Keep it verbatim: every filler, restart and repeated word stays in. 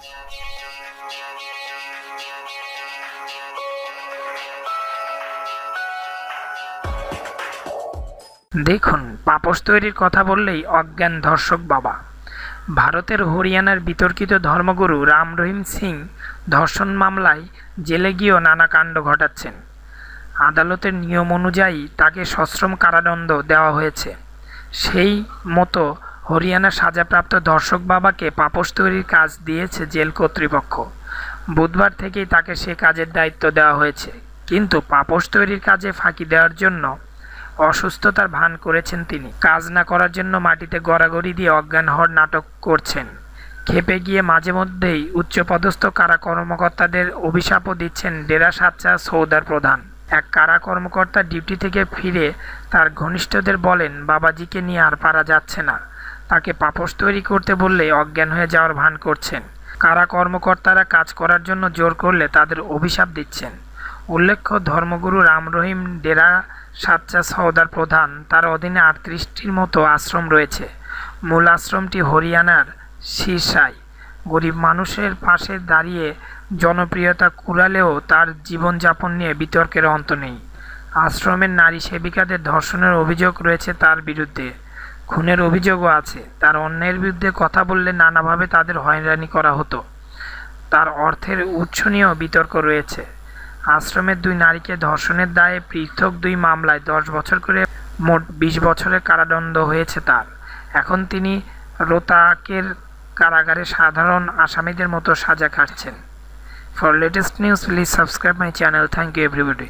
দেখুন, পাপোশ তৈরির কথা বললেই অজ্ঞান ধর্ষক বাবা। ভারতের হরিয়ানার বিতর্কিত ধর্মগুরু রাম রহিম সিং ধর্ষণ মামলায় জেলে গিয়েও নানা কাণ্ড ঘটাচ্ছেন। আদালতের নিয়ম অনুযায়ী তাকে সশ্রম কারাদণ্ড দেওয়া হয়েছে। সেই মতো হরিয়ানার সাজাপ্রাপ্ত ধর্ষক বাবাকে পাপোশ তৈরির কাজ দিয়েছে জেল কর্তৃপক্ষ। বুধবার থেকেই তাকে সে কাজের দায়িত্ব দেওয়া হয়েছে, কিন্তু পাপোশ তৈরির কাজে ফাঁকি দেওয়ার জন্য অসুস্থতার ভান করেছেন তিনি। কাজ না করার জন্য মাটিতে গড়াগড়ি দিয়ে অজ্ঞান হওয়ার নাটক করছেন। খেপে গিয়ে মাঝে মধ্যেই উচ্চপদস্থ কারা কর্মকর্তাদের অভিশাপও দিচ্ছেন ডেরা সাচ্চা সৌদার প্রধান। এক কারা কর্মকর্তা ডিউটি থেকে ফিরে তার ঘনিষ্ঠদের বলেন, বাবাজিকে নিয়ে আর পারা যাচ্ছে না, তাকে পাপোশ তৈরি করতে বললে অজ্ঞান হয়ে যাওয়ার ভান করছেন। কারা কর্মকর্তারা কাজ করার জন্য জোর করলে তাদের অভিশাপ দিচ্ছেন। উল্লেখ্য, ধর্মগুরু রাম রহিম ডেরা সাচ্চা সওদার প্রধান, তার অধীনে আটত্রিশটির মতো আশ্রম রয়েছে। মূল আশ্রমটি হরিয়ানার শীর্ষায়। গরিব মানুষের পাশে দাঁড়িয়ে জনপ্রিয়তা কুড়ালেও তার জীবনযাপন নিয়ে বিতর্কের অন্ত নেই। আশ্রমের নারী সেবিকাদের ধর্ষণের অভিযোগ রয়েছে তার বিরুদ্ধে, খুনের অভিযোগও আছে। তার অন্যের বিরুদ্ধে কথা বললে নানাভাবে তাদের হয়রানি করা হতো। তার অর্থের উৎস নিয়েও বিতর্ক রয়েছে। আশ্রমের দুই নারীকে ধর্ষণের দায়ে পৃথক দুই মামলায় দশ বছর করে মোট বিশ বছরের কারাদণ্ড হয়েছে তার। এখন তিনি রোতাকের কারাগারে সাধারণ আসামিদের মতো সাজা কাটছেন। For latest news please subscribe my channel. Thank you everybody.